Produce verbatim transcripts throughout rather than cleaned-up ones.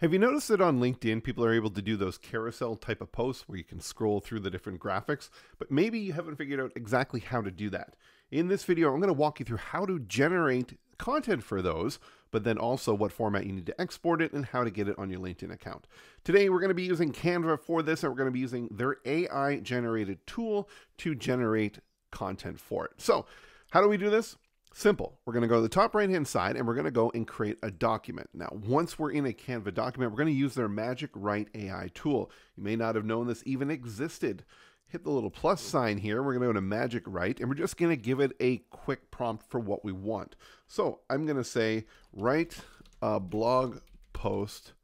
Have you noticed that on LinkedIn, people are able to do those carousel type of posts where you can scroll through the different graphics, but maybe you haven't figured out exactly how to do that. In this video, I'm going to walk you through how to generate content for those, but then also what format you need to export it and how to get it on your LinkedIn account. Today, we're going to be using Canva for this, and we're going to be using their A I-generated tool to generate content for it. So how do we do this? Simple. We're going to go to the top right-hand side, and we're going to go and create a document. Now, once we're in a Canva document, we're going to use their Magic Write A I tool. You may not have known this even existed. Hit the little plus sign here. We're going to go to Magic Write, and we're just going to give it a quick prompt for what we want. So I'm going to say, write a blog post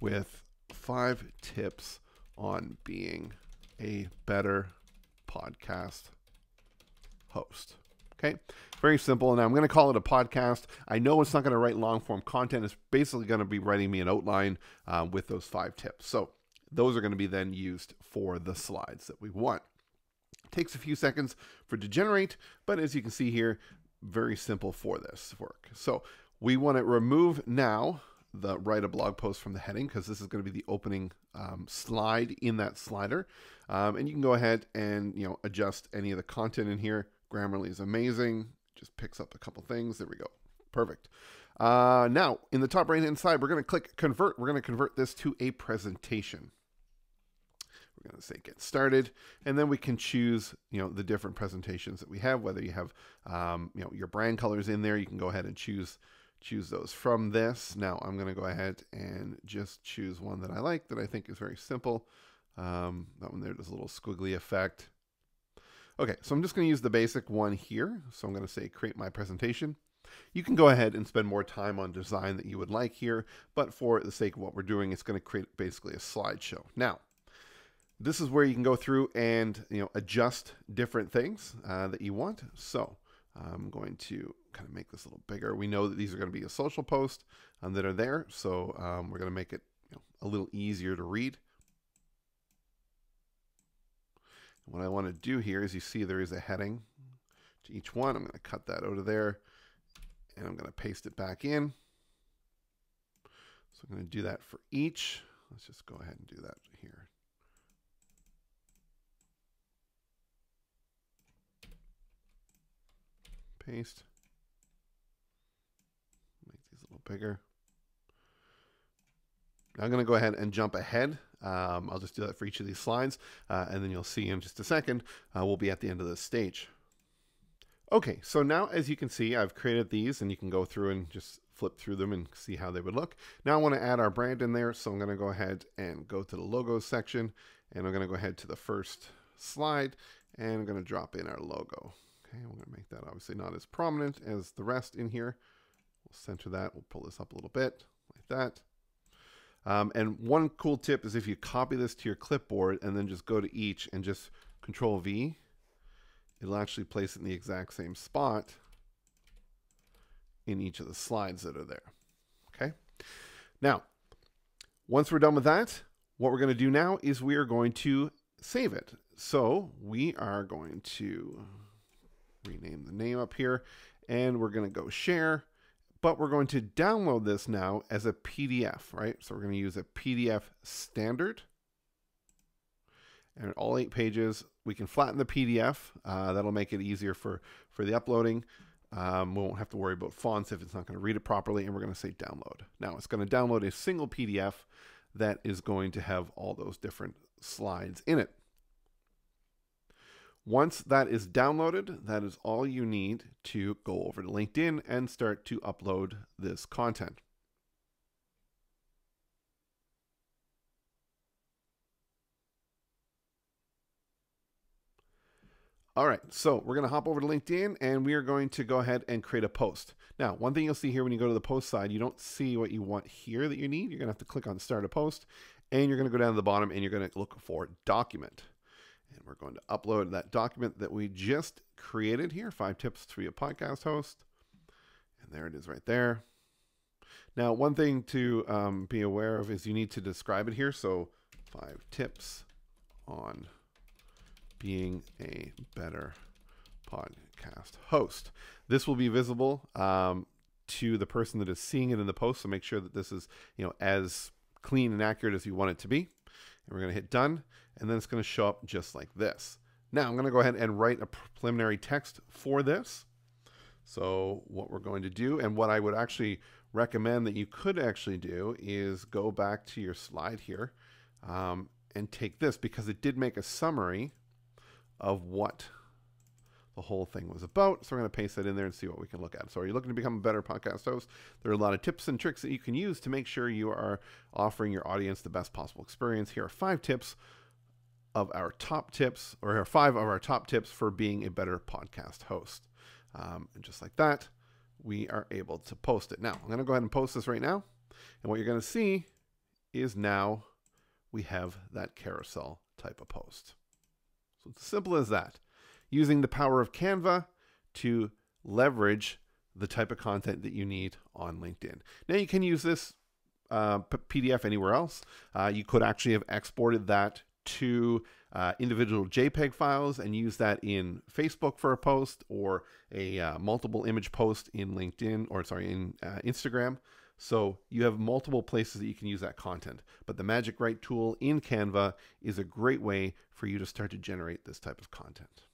with five tips on being a better podcast host. Okay, very simple. And I'm going to call it a podcast. I know it's not going to write long form content. It's basically going to be writing me an outline uh, with those five tips. So those are going to be then used for the slides that we want. It takes a few seconds for it to generate, but as you can see here, very simple for this work. So we want to remove now the write a blog post from the heading because this is going to be the opening um, slide in that slider. Um, and you can go ahead and you know adjust any of the content in here. Grammarly is amazing. Just picks up a couple things. There we go. Perfect. Uh, now in the top right-hand side, we're going to click convert. We're going to convert this to a presentation. We're going to say get started, and then we can choose, you know, the different presentations that we have, whether you have, um, you know, your brand colors in there, you can go ahead and choose, choose those from this. Now I'm going to go ahead and just choose one that I like that I think is very simple. Um, that one there does a little squiggly effect. Okay. So I'm just going to use the basic one here. So I'm going to say, create my presentation. You can go ahead and spend more time on design that you would like here, but for the sake of what we're doing, it's going to create basically a slideshow. Now, this is where you can go through and you know adjust different things uh, that you want. So I'm going to kind of make this a little bigger. We know that these are going to be a social post um, that are there. So um, we're going to make it you know, a little easier to read. And what I want to do here is you see there is a heading to each one. I'm going to cut that out of there and I'm going to paste it back in. So I'm going to do that for each. Let's just go ahead and do that here. Paste. Make these a little bigger. Now I'm going to go ahead and jump ahead. Um, I'll just do that for each of these slides, uh, and then you'll see in just a second. Uh, we'll be at the end of this stage. Okay, so now as you can see, I've created these, and you can go through and just flip through them and see how they would look. Now I want to add our brand in there, so I'm going to go ahead and go to the logos section, and I'm going to go ahead to the first slide, and I'm going to drop in our logo. Okay, we're going to make that obviously not as prominent as the rest in here. We'll center that. We'll pull this up a little bit like that. Um, and one cool tip is if you copy this to your clipboard and then just go to each and just control V, it'll actually place it in the exact same spot in each of the slides that are there. Okay. Now, once we're done with that, what we're going to do now is we are going to save it. So we are going to rename the name up here and we're going to go share, but we're going to download this now as a P D F, right? So we're going to use a P D F standard and all eight pages, we can flatten the P D F. Uh, that'll make it easier for, for the uploading. Um, we won't have to worry about fonts if it's not going to read it properly. And we're going to say download. Now it's going to download a single P D F that is going to have all those different slides in it. Once that is downloaded, that is all you need to go over to LinkedIn and start to upload this content. All right, so we're going to hop over to LinkedIn and we are going to go ahead and create a post. Now, one thing you'll see here when you go to the post side, you don't see what you want here that you need. You're going to have to click on start a post and you're going to go down to the bottom and you're going to look for document. And we're going to upload that document that we just created here, five tips to be a podcast host. And there it is right there. Now, one thing to um, be aware of is you need to describe it here. So five tips on being a better podcast host. This will be visible um, to the person that is seeing it in the post. So make sure that this is, you know, as clean and accurate as you want it to be. And we're going to hit done, and then it's going to show up just like this. Now I'm going to go ahead and write a preliminary text for this. So what we're going to do, and what I would actually recommend that you could actually do, is go back to your slide here um, and take this, because it did make a summary of what the whole thing was about. So we're going to paste that in there and see what we can look at. So are you looking to become a better podcast host? There are a lot of tips and tricks that you can use to make sure you are offering your audience the best possible experience. Here are five tips of our top tips, or here are five of our top tips for being a better podcast host. Um, and just like that, we are able to post it. Now I'm going to go ahead and post this right now. And what you're going to see is now we have that carousel type of post. So it's as simple as that. Using the power of Canva to leverage the type of content that you need on LinkedIn. Now you can use this uh, P D F anywhere else. Uh, you could actually have exported that to uh, individual JPEG files and use that in Facebook for a post, or a uh, multiple image post in LinkedIn, or sorry, in uh, Instagram. So you have multiple places that you can use that content. But the Magic Write tool in Canva is a great way for you to start to generate this type of content.